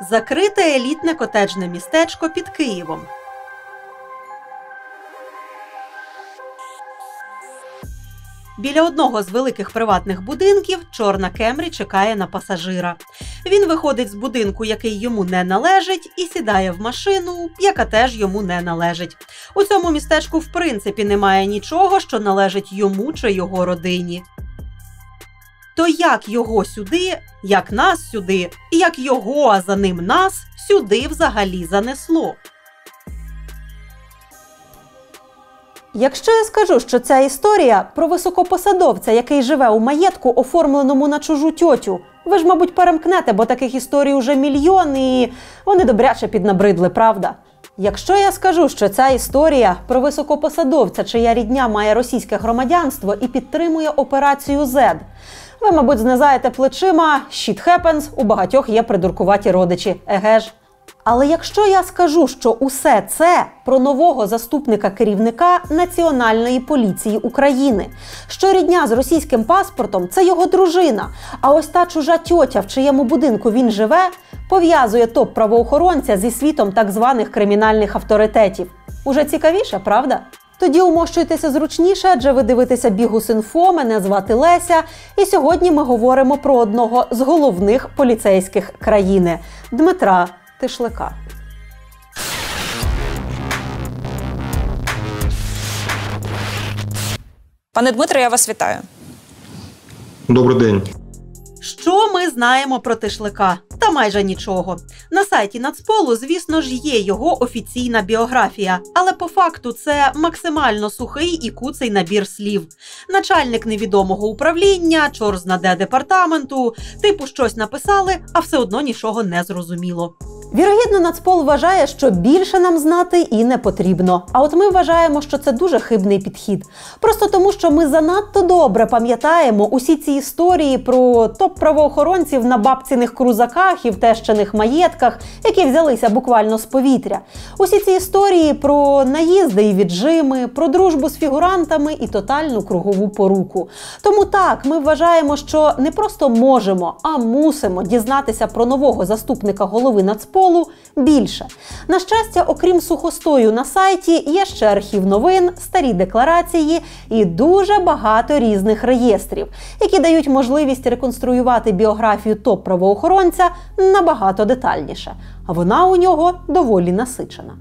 Закрите елітне котеджне містечко під Києвом. Біля одного з великих приватних будинків чорна Кемрі чекає на пасажира. Він виходить з будинку, який йому не належить, і сідає в машину, яка теж йому не належить. У цьому містечку, в принципі, немає нічого, що належить йому чи його родині. То як його сюди, як нас сюди, як його, а за ним нас, сюди взагалі занесло? Якщо я скажу, що ця історія про високопосадовця, який живе у маєтку, оформленому на чужу тьотю, ви ж, мабуть, перемкнете, бо таких історій уже мільйон і вони добряче піднабридли, правда? Якщо я скажу, що ця історія про високопосадовця, чия рідня має російське громадянство і підтримує операцію «Зед», ви, мабуть, знизаєте плечима, shit happens, у багатьох є придуркуваті родичі, еге ж. Але якщо я скажу, що усе це про нового заступника керівника Національної поліції України, що рідня з російським паспортом – це його дружина, а ось та чужа тьотя, в чиєму будинку він живе, пов'язує топ-правоохоронця зі світом так званих кримінальних авторитетів. Уже цікавіше, правда? Тоді умощуйтеся зручніше, адже ви дивитеся «Бігус.Інфо», мене звати Леся, і сьогодні ми говоримо про одного з головних поліцейських країни – Дмитра Тишлека. Пане Дмитро, я вас вітаю. Добрий день. Що ми знаємо про Тишлека? Та майже нічого. На сайті Нацполу, звісно ж, є його офіційна біографія. Але по факту це максимально сухий і куций набір слів. Начальник невідомого управління, чор знаде департаменту, типу щось написали, а все одно нічого не зрозуміло. Вірогідно, Нацпол вважає, що більше нам знати і не потрібно. А от ми вважаємо, що це дуже хибний підхід. Просто тому, що ми занадто добре пам'ятаємо усі ці історії про топ-правоохоронців на бабціних крузаках і втещених маєтках, які взялися буквально з повітря. Усі ці історії про наїзди і віджими, про дружбу з фігурантами і тотальну кругову поруку. Тому так, ми вважаємо, що не просто можемо, а мусимо дізнатися про нового заступника голови Нацполу більше. На щастя, окрім сухостою на сайті, є ще архів новин, старі декларації і дуже багато різних реєстрів, які дають можливість реконструювати біографію топ-правоохоронця набагато детальніше. А вона у нього доволі насичена.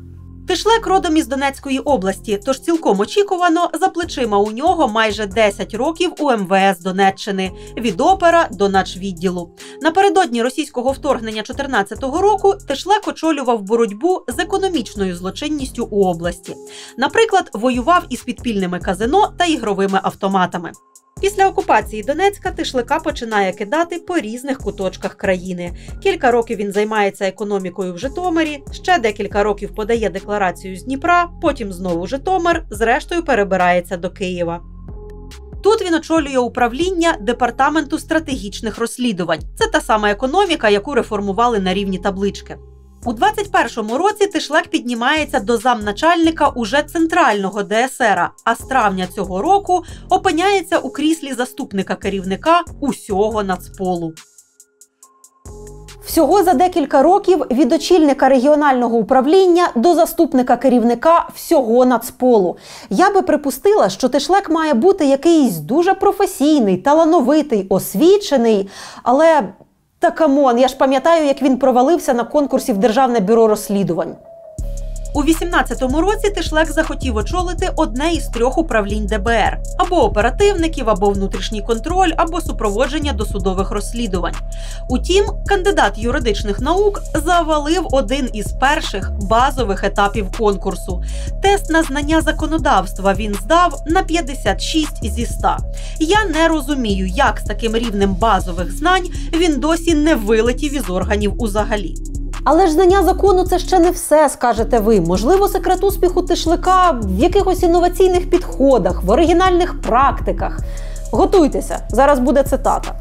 Тишлек родом із Донецької області, тож цілком очікувано, за плечима у нього майже 10 років у МВС Донеччини, від опера до начвідділу. Напередодні російського вторгнення 2014 року Тишлек очолював боротьбу з економічною злочинністю у області. Наприклад, воював із підпільними казино та ігровими автоматами. Після окупації Донецька Тишлека починає кидати по різних куточках країни. Кілька років він займається економікою в Житомирі, ще декілька років подає декларацію з Дніпра, потім знову Житомир, зрештою перебирається до Києва. Тут він очолює управління Департаменту стратегічних розслідувань. Це та сама економіка, яку реформували на рівні таблички. У 2021 році Тишлек піднімається до замначальника уже центрального ДСР, а з травня цього року опиняється у кріслі заступника керівника усього Нацполу. Всього за декілька років від очільника регіонального управління до заступника керівника всього Нацполу. Я би припустила, що Тишлек має бути якийсь дуже професійний, талановитий, освічений, але... Та камон, я ж пам'ятаю, як він провалився на конкурсі в Державне бюро розслідувань. У 2018 році Тишлек захотів очолити одне із трьох управлінь ДБР. Або оперативників, або внутрішній контроль, або супроводження досудових розслідувань. Утім, кандидат юридичних наук завалив один із перших базових етапів конкурсу. Тест на знання законодавства він здав на 56 зі 100. Я не розумію, як з таким рівнем базових знань він досі не вилетів із органів узагалі. Але ж знання закону – це ще не все, скажете ви. Можливо, секрет успіху Тишлека в якихось інноваційних підходах, в оригінальних практиках. Готуйтеся, зараз буде цитата.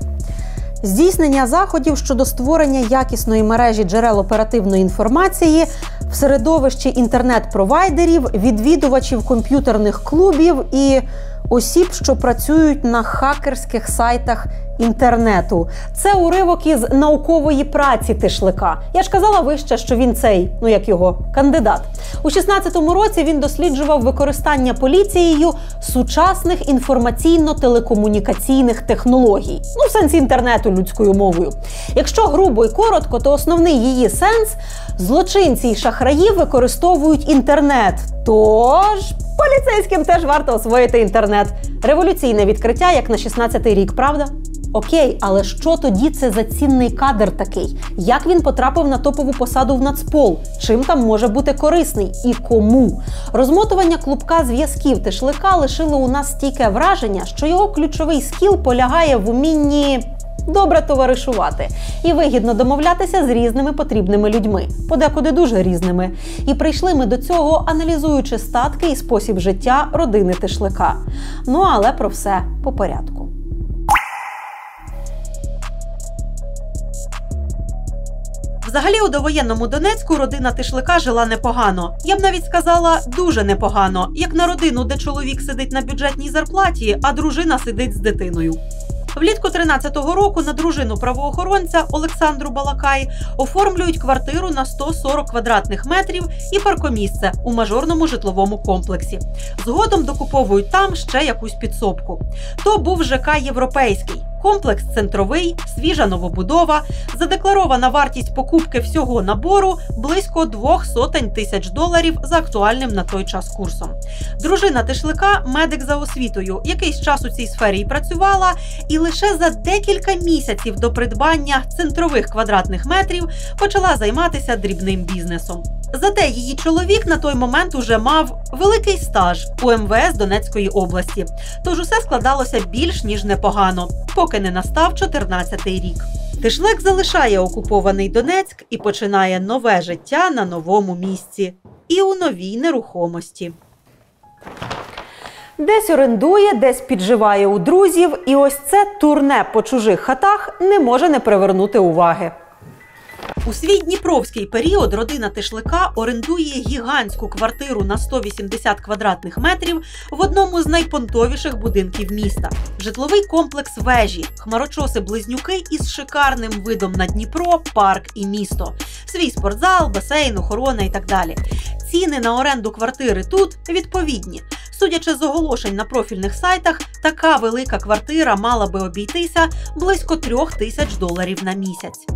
Здійснення заходів щодо створення якісної мережі джерел оперативної інформації в середовищі інтернет-провайдерів, відвідувачів комп'ютерних клубів і осіб, що працюють на хакерських сайтах інтернету. Це уривок із наукової праці Тишлека. Я ж казала вище, що він цей, кандидат. У 16-му році він досліджував використання поліцією сучасних інформаційно-телекомунікаційних технологій. В сенсі інтернету людською мовою. Якщо грубо і коротко, то основний її сенс – злочинці і шахраї використовують інтернет. Тож поліцейським теж варто освоїти інтернет. Революційне відкриття, як на 16-й рік, правда? Окей, але що тоді це за цінний кадр такий? Як він потрапив на топову посаду в Нацпол? Чим там може бути корисний? І кому? Розмотування клубка зв'язків Тишлека лишило у нас стійке враження, що його ключовий скіл полягає в умінні добре товаришувати і вигідно домовлятися з різними потрібними людьми. Подекуди дуже різними. І прийшли ми до цього, аналізуючи статки і спосіб життя родини Тишлека. Але про все по порядку. Взагалі, у довоєнному Донецьку родина Тишлека жила непогано. Я б навіть сказала, дуже непогано. Як на родину, де чоловік сидить на бюджетній зарплаті, а дружина сидить з дитиною. Влітку 13-го року на дружину правоохоронця Олександру Балакай оформлюють квартиру на 140 квадратних метрів і паркомісце у мажорному житловому комплексі. Згодом докуповують там ще якусь підсобку. То був ЖК «Європейський». Комплекс центровий, свіжа новобудова, задекларована вартість покупки всього набору близько 200 тисяч доларів за актуальним на той час курсом. Дружина Тишлека – медик за освітою, якийсь час у цій сфері і працювала, і лише за декілька місяців до придбання центрових квадратних метрів почала займатися дрібним бізнесом. Зате її чоловік на той момент уже мав великий стаж у МВС Донецької області. Тож усе складалося більш ніж непогано, поки не настав 14-й рік. Тишлек залишає окупований Донецьк і починає нове життя на новому місці. І у новій нерухомості. Десь орендує, десь підживає у друзів, і ось це турне по чужих хатах не може не привернути уваги. У свій дніпровський період родина Тишлека орендує гігантську квартиру на 180 квадратних метрів в одному з найпонтовіших будинків міста. Житловий комплекс вежі, хмарочоси-близнюки із шикарним видом на Дніпро, парк і місто. Свій спортзал, басейн, охорона і так далі. Ціни на оренду квартири тут відповідні. Судячи з оголошень на профільних сайтах, така велика квартира мала би обійтися близько 3000 доларів на місяць.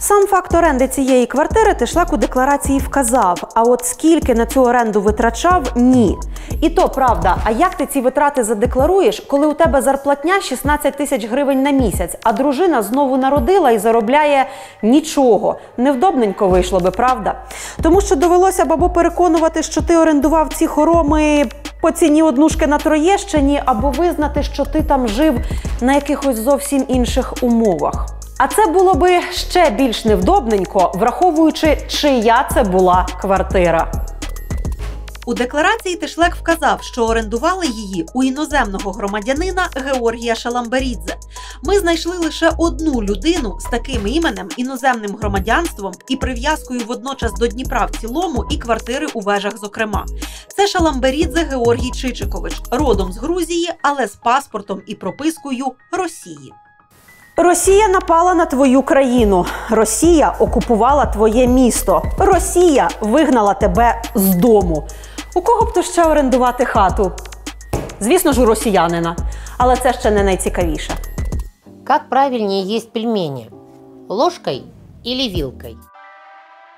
Сам факт оренди цієї квартири Тишлек у декларації вказав, а от скільки на цю оренду витрачав – ні. І то правда, а як ти ці витрати задекларуєш, коли у тебе зарплатня 16 тисяч гривень на місяць, а дружина знову народила і заробляє нічого. Невдобненько вийшло би, правда? Тому що довелося бабу переконувати, що ти орендував ці хороми по ціні однушки на Троєщині, або визнати, що ти там жив на якихось зовсім інших умовах. А це було би ще більш невдобненько, враховуючи, чия це була квартира. У декларації Тишлек вказав, що орендували її у іноземного громадянина Георгія Шаламберідзе. Ми знайшли лише одну людину з таким іменем, іноземним громадянством і прив'язкою водночас до Дніпра в цілому і квартири у вежах зокрема. Це Шаламберідзе Георгій Чичикович, родом з Грузії, але з паспортом і пропискою Росії. Росія напала на твою країну. Росія окупувала твоє місто. Росія вигнала тебе з дому. У кого б то ще орендувати хату? Звісно ж, у росіянина. Але це ще не найцікавіше. Як правильніше їсти пельмені? Ложкою чи вилкою?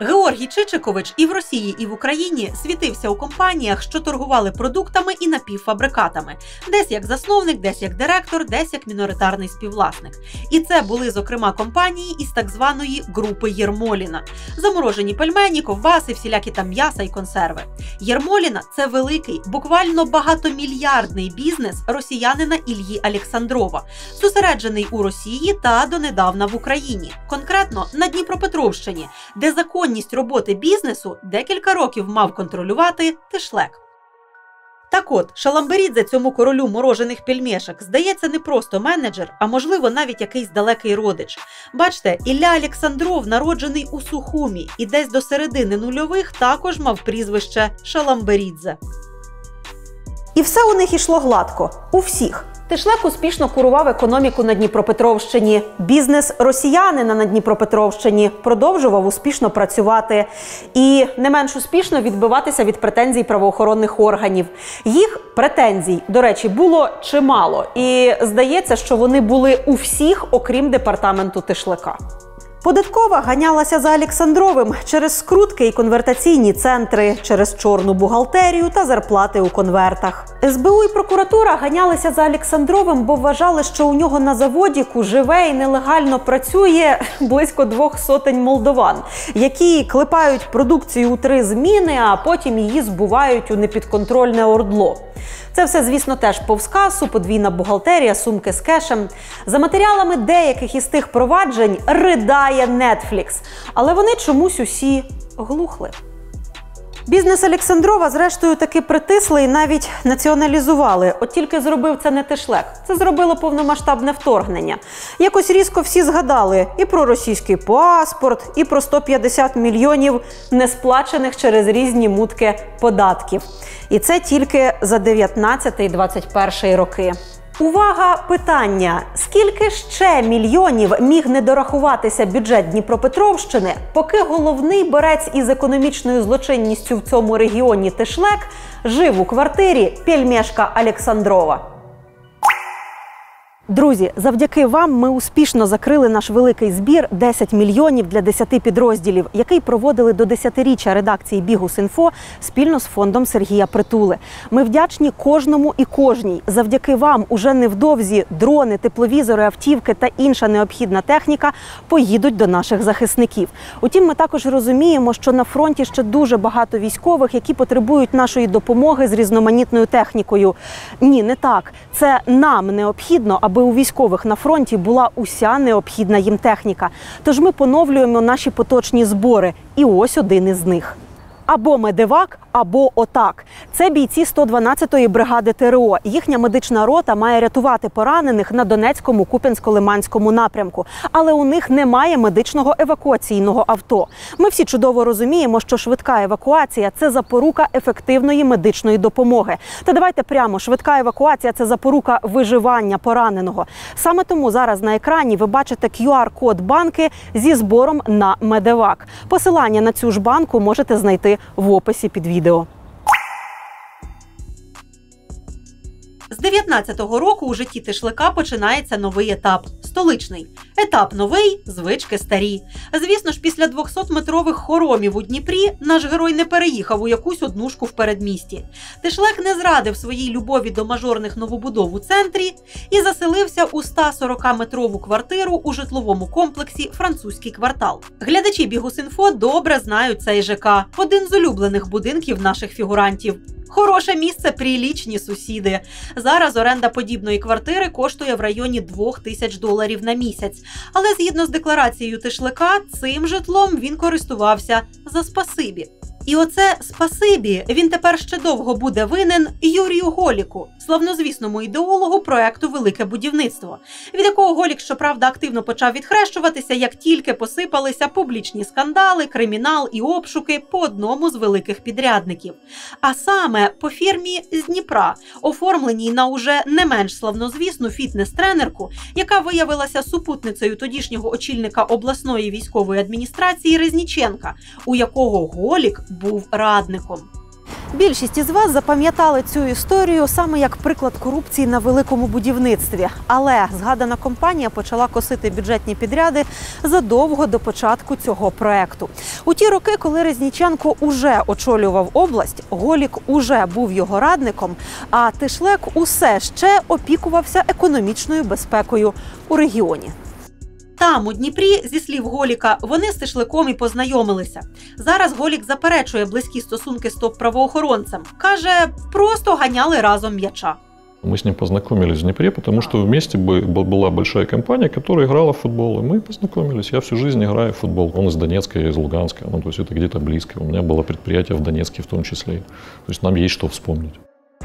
Георгій Чичикович і в Росії, і в Україні світився у компаніях, що торгували продуктами і напівфабрикатами. Десь як засновник, десь як директор, десь як міноритарний співвласник. І це були, зокрема, компанії із так званої групи Єрмоліна. Заморожені пельмені, ковбаси, всілякі там м'яса і консерви. Єрмоліна – це великий, буквально багатомільярдний бізнес росіянина Іллі Олександрова, зосереджений у Росії та донедавна в Україні. Конкретно на Дніпропетровщині, де законні роботи бізнесу декілька років мав контролювати Тишлек. Так от, Шаламберідзе цьому королю морожених пельмешок здається не просто менеджер, а можливо навіть якийсь далекий родич. Бачте, Ілля Олександров народжений у Сухумі і десь до середини нульових також мав прізвище Шаламберідзе. І все у них йшло гладко. У всіх. Тишлек успішно курував економіку на Дніпропетровщині. Бізнес росіянина на Дніпропетровщині продовжував успішно працювати. І не менш успішно відбиватися від претензій правоохоронних органів. Їх претензій, до речі, було чимало. І здається, що вони були у всіх, окрім департаменту Тишлека. Податкова ганялася за Олександровим через скрутки і конвертаційні центри, через чорну бухгалтерію та зарплати у конвертах. СБУ і прокуратура ганялися за Олександровим, бо вважали, що у нього на заводіку живе і нелегально працює близько 200 молдован, які клепають продукцію у 3 зміни, а потім її збувають у непідконтрольне ордло. Це все, звісно, теж повз касу, подвійна бухгалтерія, сумки з кешем. За матеріалами деяких із тих проваджень ридає Netflix. Але вони чомусь усі глухли. Бізнес Олександрова, зрештою, таки притисли і навіть націоналізували. От тільки зробив це не Тишлек. Це зробило повномасштабне вторгнення. Якось різко всі згадали і про російський паспорт, і про 150 мільйонів несплачених через різні мутки податків. І це тільки за 19-21 роки. Увага! Питання. Скільки ще мільйонів міг не дорахуватися бюджет Дніпропетровщини, поки головний борець із економічною злочинністю в цьому регіоні Тишлек жив у квартирі пельмешка Олександрова? Друзі, завдяки вам ми успішно закрили наш великий збір «10 мільйонів для 10 підрозділів», який проводили до 10-річчя редакції «Бігус.Інфо» спільно з фондом Сергія Притули. Ми вдячні кожному і кожній. Завдяки вам уже невдовзі дрони, тепловізори, автівки та інша необхідна техніка поїдуть до наших захисників. Утім, ми також розуміємо, що на фронті ще дуже багато військових, які потребують нашої допомоги з різноманітною технікою. Ні, не так. Це нам необхідно, аби у військових на фронті була уся необхідна їм техніка. Тож ми поновлюємо наші поточні збори. І ось один із них. Або медевак, або отак. Це бійці 112-ї бригади ТРО. Їхня медична рота має рятувати поранених на Донецькому, Куп'янсько-Лиманському напрямку. Але у них немає медичного евакуаційного авто. Ми всі чудово розуміємо, що швидка евакуація – це запорука ефективної медичної допомоги. Та давайте прямо, швидка евакуація – це запорука виживання пораненого. Саме тому зараз на екрані ви бачите QR-код банки зі збором на медевак. Посилання на цю ж банку можете знайти в описі під відео. З 19-го року у житті Тишлека починається новий етап – столичний. Етап новий – звички старі. Звісно ж, після 200-метрових хоромів у Дніпрі наш герой не переїхав у якусь однушку в передмісті. Тишлек не зрадив своїй любові до мажорних новобудов у центрі і заселився у 140-метрову квартиру у житловому комплексі «Французький квартал». Глядачі «Бігус.Інфо» добре знають цей ЖК – один з улюблених будинків наших фігурантів. Хороше місце, прилічні сусіди. Зараз оренда подібної квартири коштує в районі $2000 на місяць. Але згідно з декларацією Тишлека, цим житлом він користувався за спасибі. І оце спасибі він тепер ще довго буде винен Юрію Голіку, славнозвісному ідеологу проекту «Велике будівництво», від якого Голік, щоправда, активно почав відхрещуватися, як тільки посипалися публічні скандали, кримінал і обшуки по одному з великих підрядників. А саме по фірмі з Дніпра, оформленій на уже не менш славнозвісну фітнес-тренерку, яка виявилася супутницею тодішнього очільника обласної військової адміністрації Резніченка, у якого Голік був радником. Більшість із вас запам'ятали цю історію саме як приклад корупції на великому будівництві. Але згадана компанія почала косити бюджетні підряди задовго до початку цього проекту. У ті роки, коли Резніченко уже очолював область, Голік уже був його радником, а Тишлек усе ще опікувався економічною безпекою у регіоні. Там, у Дніпрі, зі слів Голіка, вони з Тишлеком і познайомилися. Зараз Голік заперечує близькі стосунки з топ-правоохоронцем. Каже, просто ганяли разом м'яча. Мы с ним познакомились в Днепре, потому что вместе была большая компания, которая играла в футбол. И мы познакомились. Я всю жизнь играю в футбол. Он из Донецка, я из Луганска. Ну, то есть это где-то близко. У меня было предприятие в Донецке в том числе. То есть нам есть что вспомнить.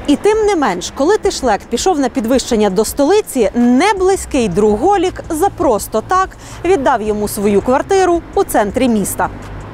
І тим не менш, коли Тишлек пішов на підвищення до столиці, неблизький друг Голік за просто так віддав йому свою квартиру у центрі міста.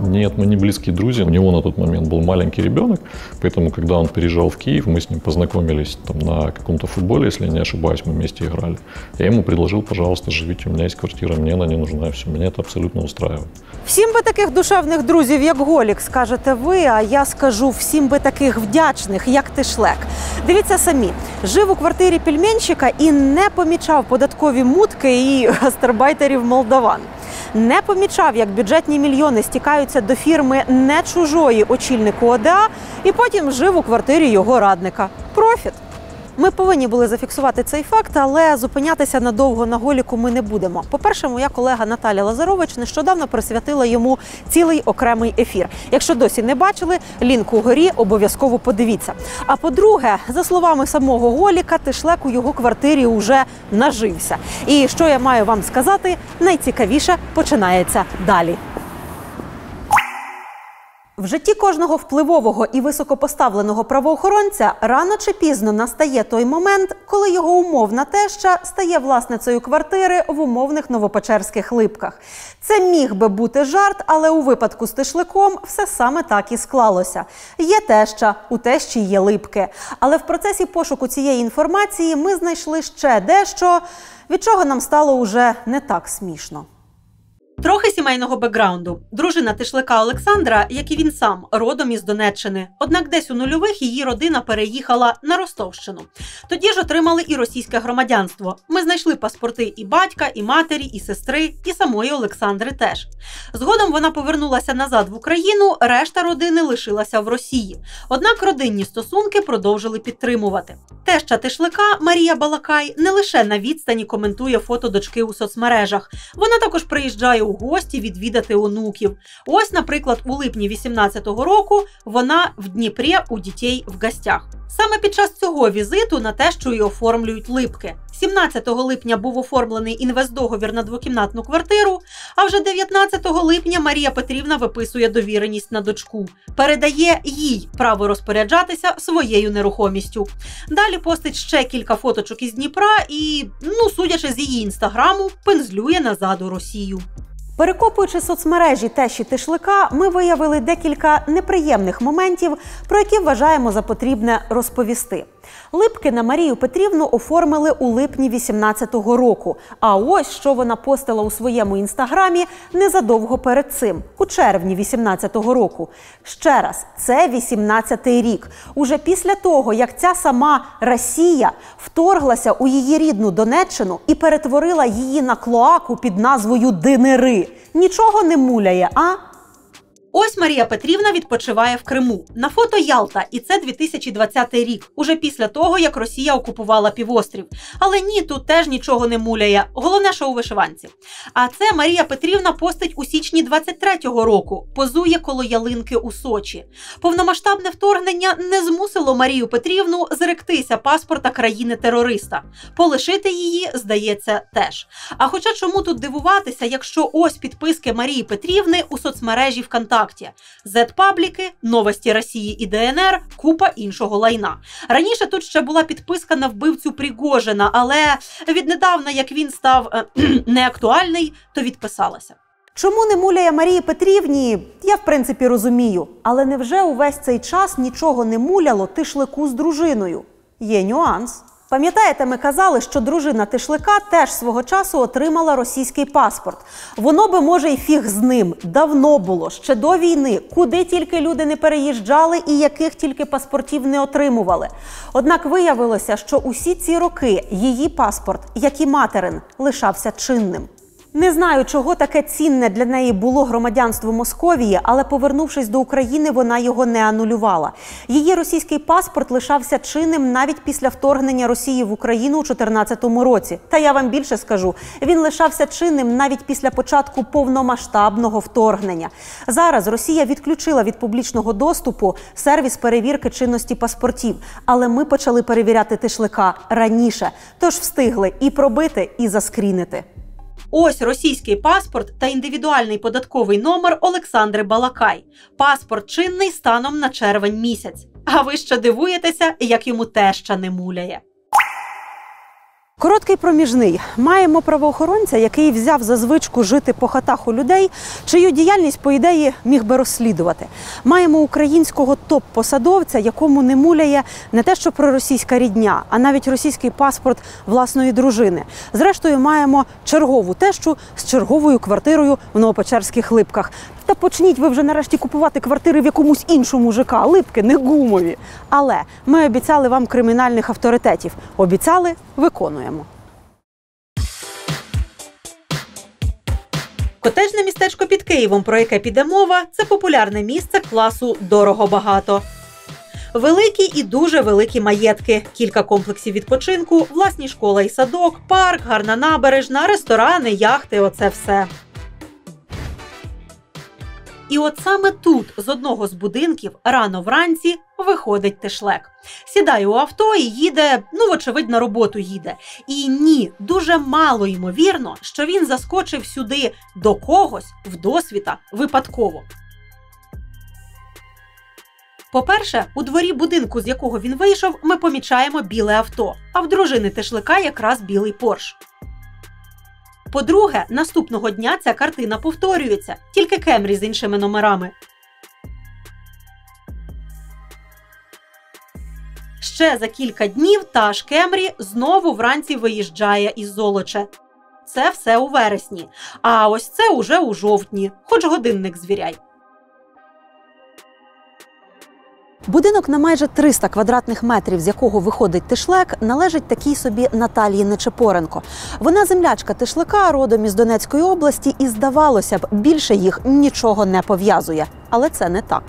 Нет, мы не близкие друзья. У него на тот момент был маленький ребенок, поэтому, когда он переезжал в Киев, мы с ним познакомились там, на каком-то футболе, если я не ошибаюсь, мы вместе играли. Я ему предложил, пожалуйста, живите, у меня есть квартира, мне она не нужна, все, меня это абсолютно устраивает. Всім би таких душевних друзів, як Голік, скажете ви, а я скажу, всім би таких вдячних, як Тишлек. Дивіться самі, жив у квартирі пельменщика і не помічав податкові мутки і гастарбайтерів-молдаван. Не помічав, як бюджетні мільйони стікаються до фірми не чужої очільнику ОДА і потім жив у квартирі його радника. Профіт! Ми повинні були зафіксувати цей факт, але зупинятися надовго на Голіку ми не будемо. По-перше, моя колега Наталя Лазарович нещодавно присвятила йому цілий окремий ефір. Якщо досі не бачили, лінк угорі, обов'язково подивіться. А по-друге, за словами самого Голіка, Тишлек у його квартирі уже нажився. І що я маю вам сказати, найцікавіше починається далі. В житті кожного впливового і високопоставленого правоохоронця рано чи пізно настає той момент, коли його умовна теща стає власницею квартири в умовних Новопечерських Липках. Це міг би бути жарт, але у випадку з Тишлеком все саме так і склалося. Є теща, у тещі є Липки. Але в процесі пошуку цієї інформації ми знайшли ще дещо, від чого нам стало уже не так смішно. Трохи сімейного бекграунду. Дружина Тишлека Олександра, як і він сам, родом із Донеччини. Однак десь у нульових її родина переїхала на Ростовщину. Тоді ж отримали і російське громадянство. Ми знайшли паспорти і батька, і матері, і сестри, і самої Олександри теж. Згодом вона повернулася назад в Україну, решта родини лишилася в Росії. Однак родинні стосунки продовжили підтримувати. Теща Тишлека Марія Балакай не лише на відстані коментує фото дочки у соцмережах. Вона також приїжджає у гості відвідати онуків. Ось, наприклад, у липні 18-го року вона в Дніпрі у дітей в гостях. Саме під час цього візиту на тещу й оформлюють Липки. 17 липня був оформлений інвестдоговір на двокімнатну квартиру, а вже 19 липня Марія Петрівна виписує довіреність на дочку. Передає їй право розпоряджатися своєю нерухомістю. Далі постить ще кілька фоточок із Дніпра і, судячи з її інстаграму, пензлює назад у Росію. Перекопуючи соцмережі тещі Тишлека, ми виявили декілька неприємних моментів, про які вважаємо за потрібне розповісти. Липки на Марію Петрівну оформили у липні 18-го року. А ось, що вона постила у своєму інстаграмі незадовго перед цим, у червні 18-го року. Ще раз, це 18-й рік. Уже після того, як ця сама Росія вторглася у її рідну Донеччину і перетворила її на клоаку під назвою Динери. Нічого не муляє, а? Ось Марія Петрівна відпочиває в Криму. На фото Ялта, і це 2020 рік, уже після того, як Росія окупувала півострів. Але ні, тут теж нічого не муляє. Головне, що у вишиванці. А це Марія Петрівна постить у січні 23-го року, позує коло ялинки у Сочі. Повномасштабне вторгнення не змусило Марію Петрівну зректися паспорта країни-терориста. Полишити її, здається, теж. А хоча чому тут дивуватися, якщо ось підписки Марії Петрівни у соцмережі ВКонтакті. Зет-пабліки, новості Росії і ДНР, купа іншого лайна. Раніше тут ще була підписка на вбивцю Пригожина, але віднедавна, як він став неактуальний, то відписалася. Чому не муляє Марії Петрівні, я в принципі розумію. Але невже увесь цей час нічого не муляло Тишлеку з дружиною? Є нюанс. Пам'ятаєте, ми казали, що дружина Тишлека теж свого часу отримала російський паспорт. Воно би, може, й фіг з ним. Давно було, ще до війни, куди тільки люди не переїжджали і яких тільки паспортів не отримували. Однак виявилося, що усі ці роки її паспорт, як і материн, лишався чинним. Не знаю, чого таке цінне для неї було громадянство Московії, але повернувшись до України, вона його не анулювала. Її російський паспорт лишався чинним навіть після вторгнення Росії в Україну у 2014 році. Та я вам більше скажу, він лишався чинним навіть після початку повномасштабного вторгнення. Зараз Росія відключила від публічного доступу сервіс перевірки чинності паспортів, але ми почали перевіряти Тишлека раніше, тож встигли і пробити, і заскрінити. Ось російський паспорт та індивідуальний податковий номер Олександри Балакай. Паспорт чинний станом на червень місяць. А ви ще дивуєтеся, як йому теща не муляє. Короткий проміжний. Маємо правоохоронця, який взяв за звичку жити по хатах у людей, чию діяльність, по ідеї, міг би розслідувати. Маємо українського топ-посадовця, якому не муляє не те, що проросійська рідня, а навіть російський паспорт власної дружини. Зрештою, маємо чергову тещу з черговою квартирою в Новопечерських Липках. Та почніть ви вже нарешті купувати квартири в якомусь іншому ЖК. Липки не гумові. Але ми обіцяли вам кримінальних авторитетів. Обіцяли – виконуємо. Котеджне містечко під Києвом, про яке піде мова – це популярне місце класу «дорого-багато». Великі і дуже великі маєтки, кілька комплексів відпочинку, власні школа і садок, парк, гарна набережна, ресторани, яхти – оце все. І от саме тут, з одного з будинків, рано вранці виходить Тишлек. Сідає у авто і їде, вочевидь, на роботу їде. І ні, дуже мало ймовірно, що він заскочив сюди до когось вдосвіта випадково. По-перше, у дворі будинку, з якого він вийшов, ми помічаємо біле авто, а в дружини Тишлека якраз білий Порш. По-друге, наступного дня ця картина повторюється, тільки Кемрі з іншими номерами. Ще за кілька днів та ж Кемрі знову вранці виїжджає із Золоча. Це все у вересні. А ось це уже у жовтні. Хоч годинник звіряй. Будинок на майже 300 квадратних метрів, з якого виходить Тишлек, належить такій собі Наталії Нечипоренко. Вона землячка Тишлека, родом із Донецької області, і, здавалося б, більше їх нічого не пов'язує. Але це не так.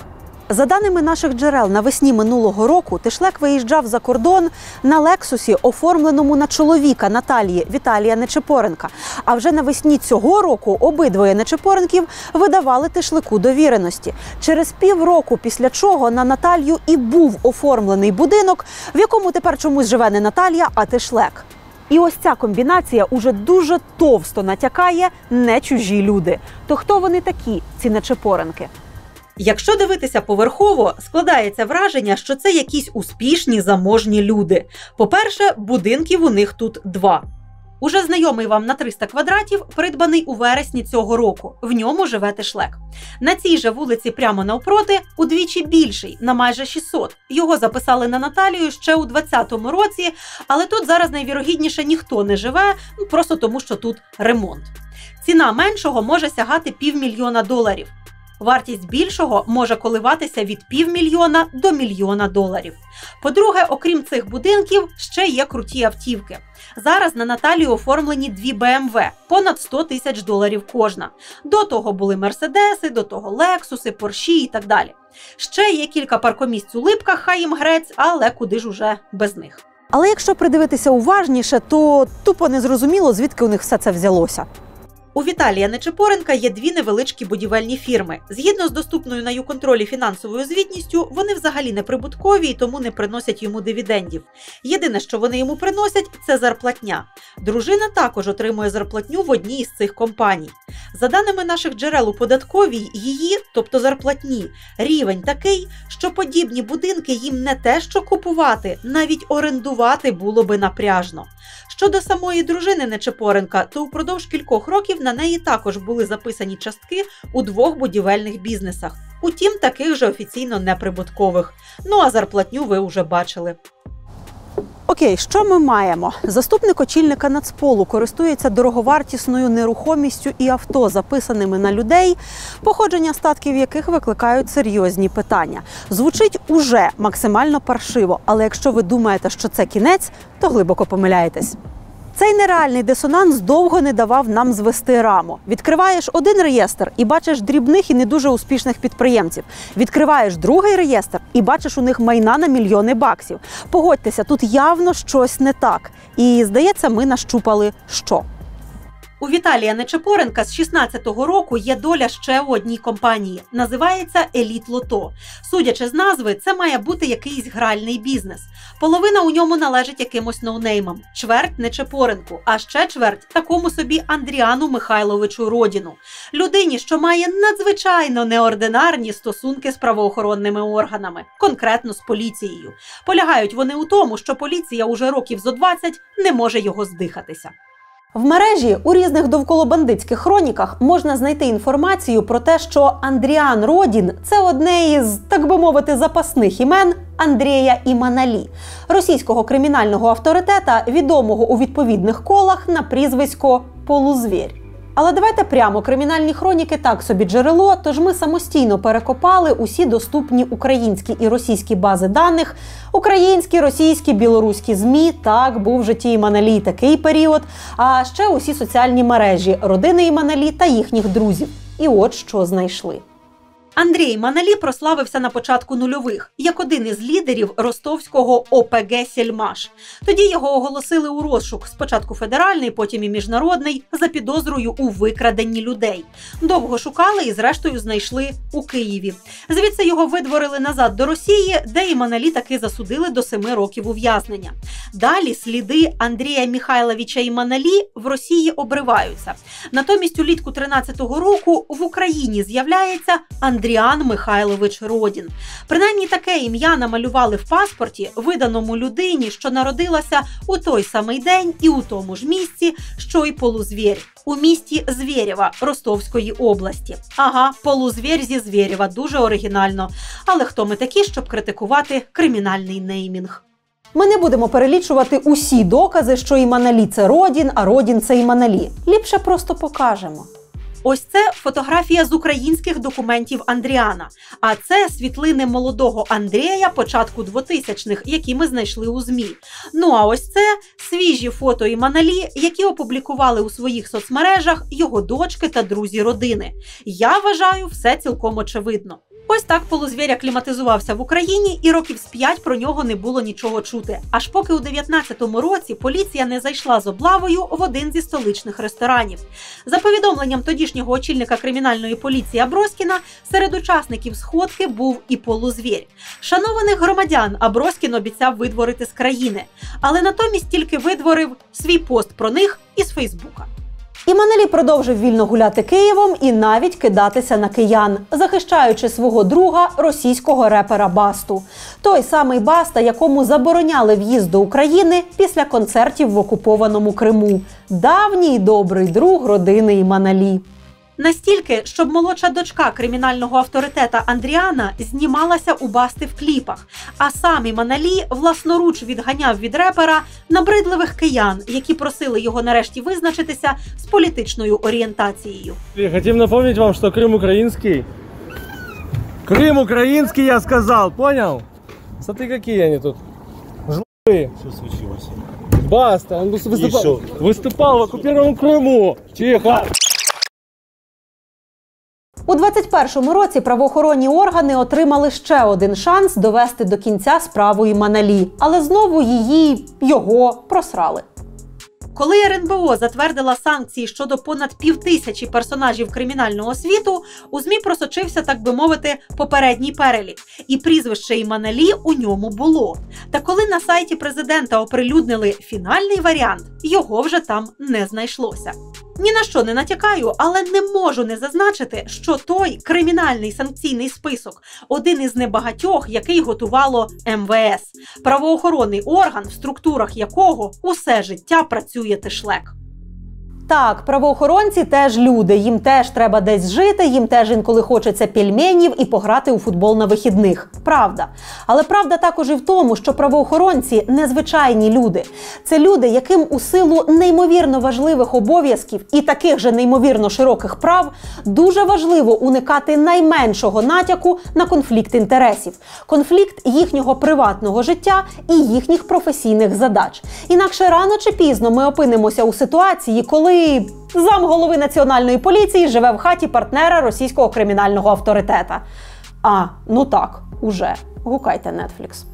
За даними наших джерел, навесні минулого року Тишлек виїжджав за кордон на «Лексусі», оформленому на чоловіка Наталії Віталія Нечипоренка. А вже навесні цього року обидвоє Нечипоренків видавали Тишлеку довіреності. Через півроку після чого на Наталію і був оформлений будинок, в якому тепер чомусь живе не Наталія, а Тишлек. І ось ця комбінація уже дуже товсто натякає не чужі люди. То хто вони такі, ці Нечипоренки? Якщо дивитися поверхово, складається враження, що це якісь успішні, заможні люди. По-перше, будинків у них тут два. Уже знайомий вам на 300 квадратів, придбаний у вересні цього року. В ньому живе Тишлек. На цій же вулиці прямо навпроти удвічі більший, на майже 600. Його записали на Наталію ще у 20-му році, але тут зараз найвірогідніше ніхто не живе, просто тому, що тут ремонт. Ціна меншого може сягати $500 000. Вартість більшого може коливатися від $500 000 до $1 мільйон. По-друге, окрім цих будинків, ще є круті автівки. Зараз на Наталію оформлені дві БМВ, понад $100 000 кожна. До того були Мерседеси, до того Лексуси, Порші і так далі. Ще є кілька паркомісць у Липках, хай їм грець, але куди ж уже без них. Але якщо придивитися уважніше, то тупо незрозуміло, звідки у них все це взялося. У Віталія Нечипоренка є дві невеличкі будівельні фірми. Згідно з доступною на юконтролі фінансовою звітністю, вони взагалі не прибуткові і тому не приносять йому дивідендів. Єдине, що вони йому приносять – це зарплатня. Дружина також отримує зарплатню в одній із цих компаній. За даними наших джерел у податковій, її, тобто зарплатні, рівень такий, що подібні будинки їм не те що купувати, навіть орендувати було би напряжно. Щодо самої дружини Нечипоренка, то упродовж кількох років на неї також були записані частки у двох будівельних бізнесах. Утім, таких же офіційно неприбуткових. А зарплатню ви вже бачили. Окей, що ми маємо? Заступник очільника Нацполу користується дороговартісною нерухомістю і авто, записаними на людей, походження статків яких викликають серйозні питання. Звучить уже максимально паршиво, але якщо ви думаєте, що це кінець, то глибоко помиляєтесь. Цей нереальний дисонанс довго не давав нам звести раму. Відкриваєш один реєстр і бачиш дрібних і не дуже успішних підприємців. Відкриваєш другий реєстр і бачиш у них майна на $мільйони. Погодьтеся, тут явно щось не так. І, здається, ми нащупали що. У Віталія Нечипоренка з 16-го року є доля ще у одній компанії. Називається «Еліт Лото». Судячи з назви, це має бути якийсь гральний бізнес. Половина у ньому належить якимось ноунеймам. Чверть Нечипоренку, а ще чверть такому собі Андріану Михайловичу Родіну. Людині, що має надзвичайно неординарні стосунки з правоохоронними органами. Конкретно з поліцією. Полягають вони у тому, що поліція уже років зо 20 не може його здихатися. В мережі у різних довколобандитських хроніках можна знайти інформацію про те, що Андріан Родін – це одне із, так би мовити, запасних імен Андрія Іманалі, російського кримінального авторитета, відомого у відповідних колах на прізвисько «Полузвір». Але давайте прямо, кримінальні хроніки так собі джерело, тож ми самостійно перекопали усі доступні українські і російські бази даних, українські, російські, білоруські ЗМІ, так, був в житті Іманалі такий період, а ще усі соціальні мережі родини Іманалі та їхніх друзів. І от що знайшли. Андрій Іманалі прославився на початку нульових, як один із лідерів ростовського ОПГ «Сельмаш». Тоді його оголосили у розшук, спочатку федеральний, потім і міжнародний, за підозрою у викраденні людей. Довго шукали і зрештою знайшли у Києві. Звідси його видворили назад до Росії, де Іманалі таки засудили до 7 років ув'язнення. Далі сліди Андрія Михайловича Іманалі в Росії обриваються. Натомість улітку 13-го року в Україні з'являється Андріан Михайлович Родін. Принаймні таке ім'я намалювали в паспорті, виданому людині, що народилася у той самий день і у тому ж місці, що й Полузвір. У місті Звєрєва Ростовської області. Ага, Полузвір зі Звєрєва, дуже оригінально. Але хто ми такі, щоб критикувати кримінальний неймінг? Ми не будемо перелічувати усі докази, що Іманалі – це Родін, а Родін – це Іманалі. Ліпше просто покажемо. Ось це фотографія з українських документів Андріана. А це світлини молодого Андрія початку 2000-х, які ми знайшли у ЗМІ. Ну а ось це свіжі фото Іманалі, які опублікували у своїх соцмережах його дочки та друзі родини. Я вважаю, все цілком очевидно. Ось так Полузвір акліматизувався в Україні, і років з 5 про нього не було нічого чути. Аж поки у 19-му році поліція не зайшла з облавою в один зі столичних ресторанів. За повідомленням тодішнього очільника кримінальної поліції Аброскіна, серед учасників сходки був і Полузвір. Шанованих громадян Аброскін обіцяв видворити з країни, але натомість тільки видворив свій пост про них із Фейсбука. Іманалі продовжив вільно гуляти Києвом і навіть кидатися на киян, захищаючи свого друга, російського репера Басту. Той самий Баста, якому забороняли в'їзд до України після концертів в окупованому Криму. Давній добрий друг родини Іманалі. Настільки, щоб молодша дочка кримінального авторитета Андріана знімалася у Басти в кліпах, а сам Іманалі власноруч відганяв від репера набридливих киян, які просили його нарешті визначитися з політичною орієнтацією. Хотів напомнити вам, що Крим український. Крим український, я сказав, поняв? Смотри, які вони тут. Жлуби. Що случилось? Баста, він виступав в окупованому Криму. Тихо! У 2021 році правоохоронні органи отримали ще один шанс довести до кінця справу Іманалі, але знову його просрали. Коли РНБО затвердила санкції щодо понад 5000 персонажів кримінального світу, у ЗМІ просочився, так би мовити, попередній перелік. І прізвище Іманалі у ньому було. Та коли на сайті президента оприлюднили фінальний варіант, його вже там не знайшлося. Ні на що не натякаю, але не можу не зазначити, що той кримінальний санкційний список – один із небагатьох, який готувало МВС. Правоохоронний орган, в структурах якого усе життя працює Тишлек. Так, правоохоронці теж люди, їм теж треба десь жити, їм теж інколи хочеться пельменів і пограти у футбол на вихідних. Правда. Але правда також і в тому, що правоохоронці – незвичайні люди. Це люди, яким у силу неймовірно важливих обов'язків і таких же неймовірно широких прав дуже важливо уникати найменшого натяку на конфлікт інтересів. Конфлікт їхнього приватного життя і їхніх професійних задач. Інакше рано чи пізно ми опинимося у ситуації, коли замголови Національної поліції живе в хаті партнера російського кримінального авторитета. А, ну так, уже. Гукайте Netflix.